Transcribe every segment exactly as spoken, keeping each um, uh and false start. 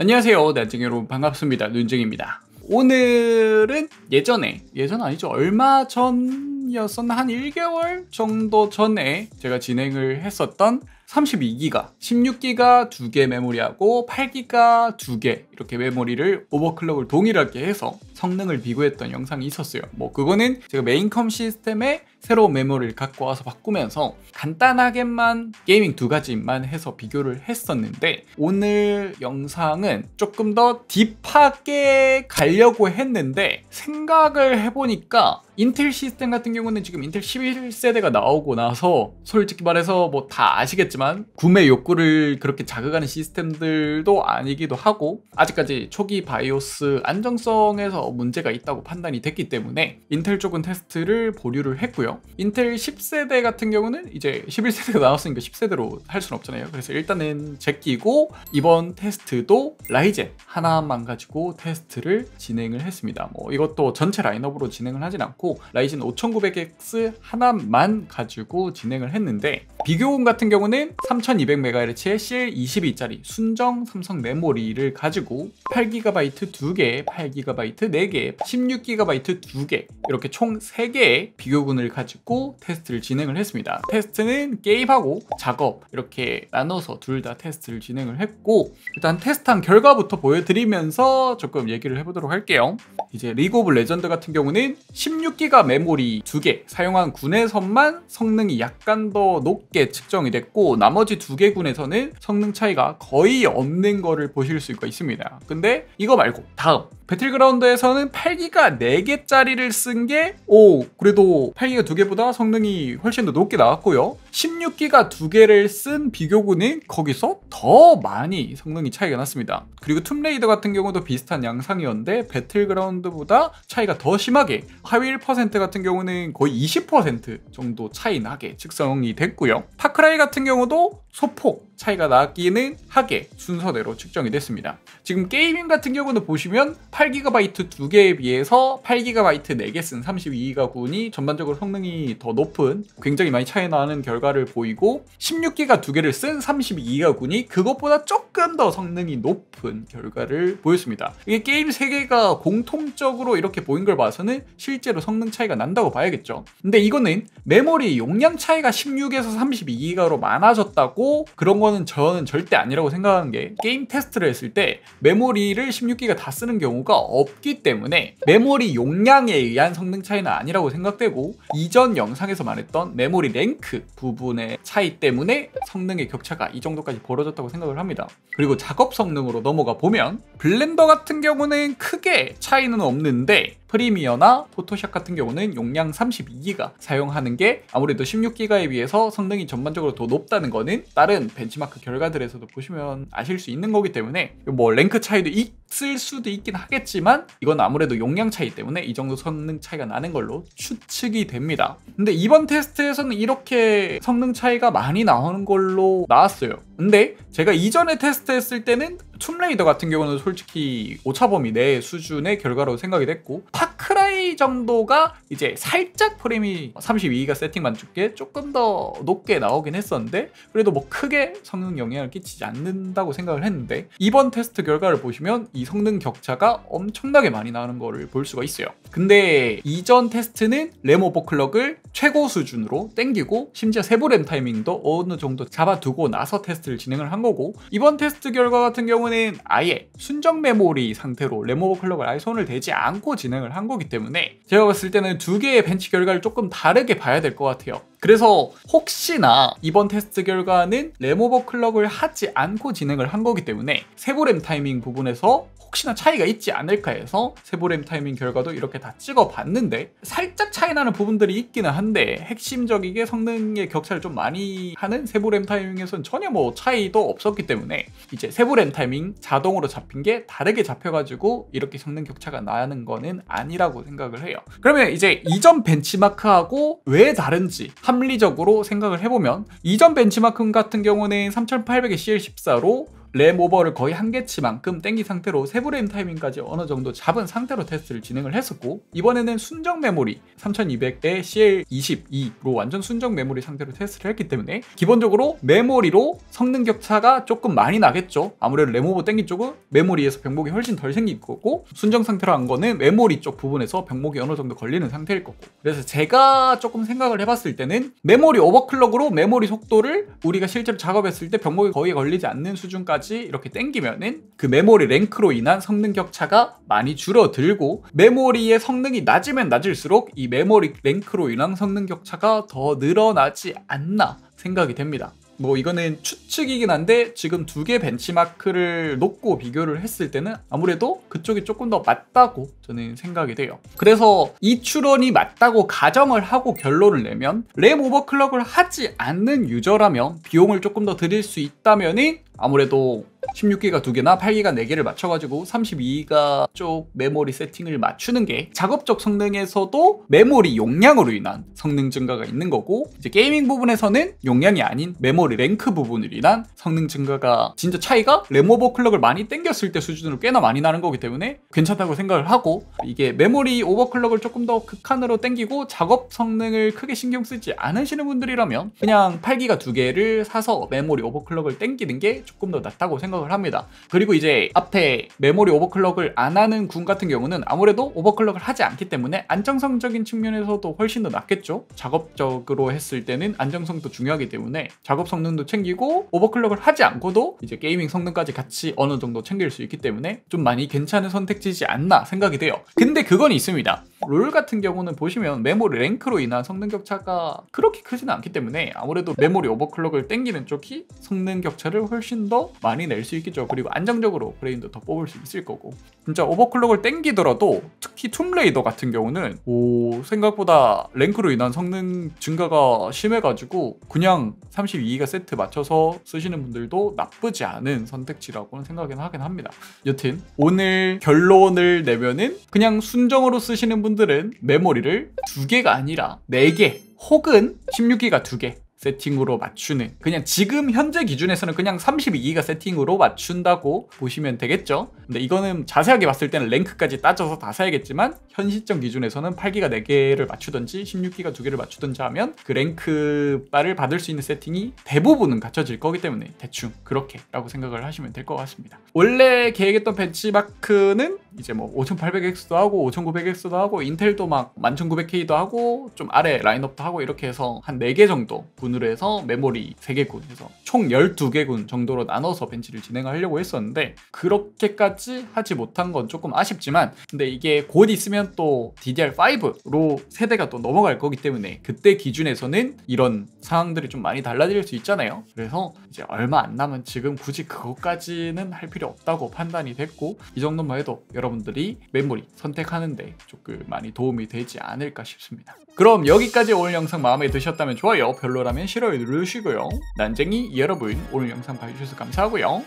안녕하세요, 눈쟁이 여러분 반갑습니다. 눈쟁이입니다. 오늘은 예전에, 예전 아니죠, 얼마 전이었었나, 한 일 개월 정도 전에 제가 진행을 했었던 삼십이 기가, 십육 기가 두 개 메모리하고 팔 기가 두 개 이렇게 메모리를 오버클럭을 동일하게 해서 성능을 비교했던 영상이 있었어요. 뭐 그거는 제가 메인컴 시스템에 새로운 메모리를 갖고 와서 바꾸면서 간단하게만 게이밍 두 가지만 해서 비교를 했었는데, 오늘 영상은 조금 더 딥하게 가려고 했는데 생각을 해보니까 인텔 시스템 같은 경우는 지금 인텔 십일 세대가 나오고 나서 솔직히 말해서 뭐 다 아시겠지만 구매 욕구를 그렇게 자극하는 시스템들도 아니기도 하고, 아직까지 초기 바이오스 안정성에서 문제가 있다고 판단이 됐기 때문에 인텔 쪽은 테스트를 보류를 했고요. 인텔 십 세대 같은 경우는 이제 십일 세대가 나왔으니까 십 세대로 할 수는 없잖아요. 그래서 일단은 제끼고 이번 테스트도 라이젠 하나만 가지고 테스트를 진행을 했습니다. 뭐 이것도 전체 라인업으로 진행을 하진 않고 라이젠 오천구백 엑스 하나만 가지고 진행을 했는데, 비교음 같은 경우는 삼천이백 메가헤르츠의 씨엘 이십이짜리 순정 삼성 메모리를 가지고 팔 기가 두 개, 팔 기가 네 개, 십육 기가 두 개 이렇게 총 세 개의 비교군을 가지고 테스트를 진행을 했습니다. 테스트는 게임하고 작업 이렇게 나눠서 둘 다 테스트를 진행을 했고, 일단 테스트한 결과부터 보여드리면서 조금 얘기를 해보도록 할게요. 이제 리그 오브 레전드 같은 경우는 십육 기가 메모리 두 개 사용한 군에서만 성능이 약간 더 높게 측정이 됐고, 나머지 두 개 군에서는 성능 차이가 거의 없는 거를 보실 수가 있습니다. 근데 이거 말고 다음 배틀그라운드에서는 팔 기가 네 개짜리를 쓴 게, 오, 그래도 팔 기가 두 개보다 성능이 훨씬 더 높게 나왔고요. 십육 기가 두 개를 쓴 비교군은 거기서 더 많이 성능이 차이가 났습니다. 그리고 툼레이더 같은 경우도 비슷한 양상이었는데 배틀그라운드보다 차이가 더 심하게, 하위 일 퍼센트 같은 경우는 거의 이십 퍼센트 정도 차이 나게 측정이 됐고요. 파크라이 같은 경우도 소폭 차이가 나기는 하게 순서대로 측정이 됐습니다. 지금 게이밍 같은 경우는 보시면 팔 기가 두 개에 비해서 팔 기가 네 개 쓴 삼십이 기가 군이 전반적으로 성능이 더 높은, 굉장히 많이 차이 나는 결과를 보이고, 십육 기가 두 개를 쓴 삼십이 기가 군이 그것보다 조금 더 성능이 높은 결과를 보였습니다. 이게 게임 세 개가 공통적으로 이렇게 보인 걸 봐서는 실제로 성능 차이가 난다고 봐야겠죠. 근데 이거는 메모리 용량 차이가 십육에서 삼십이 기가로 많아졌다고 그런 거는 저는 절대 아니라고 생각하는 게, 게임 테스트를 했을 때 메모리를 십육 기가 다 쓰는 경우가 없기 때문에 메모리 용량에 의한 성능 차이는 아니라고 생각되고, 이전 영상에서 말했던 메모리 랭크 부분의 차이 때문에 성능의 격차가 이 정도까지 벌어졌다고 생각을 합니다. 그리고 작업 성능으로 넘어가 보면 블렌더 같은 경우는 크게 차이는 없는데, 프리미어나 포토샵 같은 경우는 용량 삼십이 기가 사용하는 게 아무래도 십육 기가에 비해서 성능이 전반적으로 더 높다는 거는 다른 벤치마크 결과들에서도 보시면 아실 수 있는 거기 때문에, 뭐 랭크 차이도 있을 수도 있긴 하겠지만 이건 아무래도 용량 차이 때문에 이 정도 성능 차이가 나는 걸로 추측이 됩니다. 근데 이번 테스트에서는 이렇게 성능 차이가 많이 나오는 걸로 나왔어요. 근데 제가 이전에 테스트했을 때는 툼레이더 같은 경우는 솔직히 오차범위 내 수준의 결과로 생각이 됐고, 파크라이 정도가 이제 살짝 프레임이 삼십이 기가 세팅만 줄게 조금 더 높게 나오긴 했었는데, 그래도 뭐 크게 성능 영향을 끼치지 않는다고 생각을 했는데, 이번 테스트 결과를 보시면 이 성능 격차가 엄청나게 많이 나는 거를 볼 수가 있어요. 근데 이전 테스트는 램 오버클럭을 최고 수준으로 땡기고, 심지어 세부 램 타이밍도 어느 정도 잡아두고 나서 테스트를 진행을 한 거고, 이번 테스트 결과 같은 경우는 는 아예 순정 메모리 상태로 램 오버클럭을 아예 손을 대지 않고 진행을 한 거기 때문에 제가 봤을 때는 두 개의 벤치 결과를 조금 다르게 봐야 될 것 같아요. 그래서 혹시나 이번 테스트 결과는 램 오버클럭을 하지 않고 진행을 한 거기 때문에 세부 램 타이밍 부분에서 혹시나 차이가 있지 않을까 해서 세부 램 타이밍 결과도 이렇게 다 찍어봤는데, 살짝 차이 나는 부분들이 있기는 한데 핵심적이게 성능의 격차를 좀 많이 하는 세부 램 타이밍에서는 전혀 뭐 차이도 없었기 때문에, 이제 세부 램 타이밍 자동으로 잡힌 게 다르게 잡혀가지고 이렇게 성능 격차가 나는 거는 아니라고 생각을 해요. 그러면 이제 이전 벤치마크하고 왜 다른지 합리적으로 생각을 해보면, 이전 benchmark 같은 경우는 삼천팔백의 씨엘 십사로 램 오버를 거의 한 개치만큼 땡긴 상태로 세 프레임 타이밍까지 어느 정도 잡은 상태로 테스트를 진행을 했었고, 이번에는 순정 메모리 삼천이백에 씨엘 이십이로 완전 순정 메모리 상태로 테스트를 했기 때문에 기본적으로 메모리로 성능 격차가 조금 많이 나겠죠. 아무래도 램 오버 땡긴 쪽은 메모리에서 병목이 훨씬 덜 생길 거고, 순정 상태로 한 거는 메모리 쪽 부분에서 병목이 어느 정도 걸리는 상태일 거고. 그래서 제가 조금 생각을 해봤을 때는 메모리 오버클럭으로 메모리 속도를 우리가 실제로 작업했을 때 병목이 거의 걸리지 않는 수준까지 이렇게 땡기면은 그 메모리 랭크로 인한 성능 격차가 많이 줄어들고, 메모리의 성능이 낮으면 낮을수록 이 메모리 랭크로 인한 성능 격차가 더 늘어나지 않나 생각이 됩니다. 뭐 이거는 추측이긴 한데 지금 두 개 벤치마크를 놓고 비교를 했을 때는 아무래도 그쪽이 조금 더 맞다고 저는 생각이 돼요. 그래서 이 추론이 맞다고 가정을 하고 결론을 내면, 램 오버클럭을 하지 않는 유저라면 비용을 조금 더 들일 수 있다면은 아무래도 십육 기가 두 개나 팔 기가 네 개를 맞춰가지고 삼십이 기가 쪽 메모리 세팅을 맞추는 게 작업적 성능에서도 메모리 용량으로 인한 성능 증가가 있는 거고, 이제 게이밍 부분에서는 용량이 아닌 메모리 랭크 부분으로 인한 성능 증가가 진짜 차이가 램 오버클럭을 많이 땡겼을 때 수준으로 꽤나 많이 나는 거기 때문에 괜찮다고 생각을 하고, 이게 메모리 오버클럭을 조금 더 극한으로 땡기고 작업 성능을 크게 신경 쓰지 않으시는 분들이라면 그냥 팔 기가 두 개를 사서 메모리 오버클럭을 땡기는 게 조금 더 낫다고 생각을 합니다. 그리고 이제 앞에 메모리 오버클럭을 안 하는 군 같은 경우는 아무래도 오버클럭을 하지 않기 때문에 안정성적인 측면에서도 훨씬 더 낫겠죠. 작업적으로 했을 때는 안정성도 중요하기 때문에 작업 성능도 챙기고 오버클럭을 하지 않고도 이제 게이밍 성능까지 같이 어느 정도 챙길 수 있기 때문에 좀 많이 괜찮은 선택지지 않나 생각이 돼요. 근데 그건 있습니다. 롤 같은 경우는 보시면 메모리 랭크로 인한 성능 격차가 그렇게 크진 않기 때문에 아무래도 메모리 오버클럭을 땡기는 쪽이 성능 격차를 훨씬 더 많이 낼 수 있겠죠. 그리고 안정적으로 프레임도 더 뽑을 수 있을 거고, 진짜 오버클럭을 땡기더라도 특히 툼레이더 같은 경우는 오 생각보다 랭크로 인한 성능 증가가 심해가지고 그냥 삼십이 기가 세트 맞춰서 쓰시는 분들도 나쁘지 않은 선택지라고는 생각은 하긴 합니다. 여튼 오늘 결론을 내면은 그냥 순정으로 쓰시는 분들은 메모리를 두 개가 아니라 네 개 혹은 십육 기가 두 개 세팅으로 맞추는, 그냥 지금 현재 기준에서는 그냥 삼십이 기가 세팅으로 맞춘다고 보시면 되겠죠. 근데 이거는 자세하게 봤을 때는 랭크까지 따져서 다 사야겠지만 현 시점 기준에서는 팔 기가 네 개를 맞추든지 십육 기가 두 개를 맞추든지 하면 그 랭크 바를 받을 수 있는 세팅이 대부분은 갖춰질 거기 때문에 대충 그렇게 라고 생각을 하시면 될 것 같습니다. 원래 계획했던 벤치마크는 이제 뭐 오천팔백 엑스도 하고 오천구백 엑스도 하고 인텔도 막 일구백 케이도 하고 좀 아래 라인업도 하고 이렇게 해서 한 네 개 정도 군으로 해서 메모리 세 개 군 해서 총 열두 개 군 정도로 나눠서 벤치를 진행하려고 했었는데 그렇게까지 하지 못한 건 조금 아쉽지만, 근데 이게 곧 있으면 또 디디알 파이브로 세대가 또 넘어갈 거기 때문에 그때 기준에서는 이런 상황들이 좀 많이 달라질 수 있잖아요. 그래서 이제 얼마 안 남은 지금 굳이 그것까지는 할 필요 없다고 판단이 됐고, 이 정도만 해도 여러분들이 메모리 선택하는데 조금 많이 도움이 되지 않을까 싶습니다. 그럼 여기까지 오늘 영상 마음에 드셨다면 좋아요, 별로라면 싫어요 누르시고요. 난쟁이 여러분 오늘 영상 봐주셔서 감사하고요.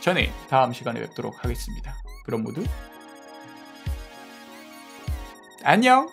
저는 다음 시간에 뵙도록 하겠습니다. 그럼 모두 안녕!